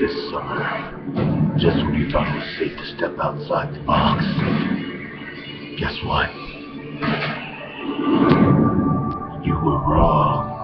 this summer. Just when you thought it was safe to step outside the box. Guess what? You were wrong.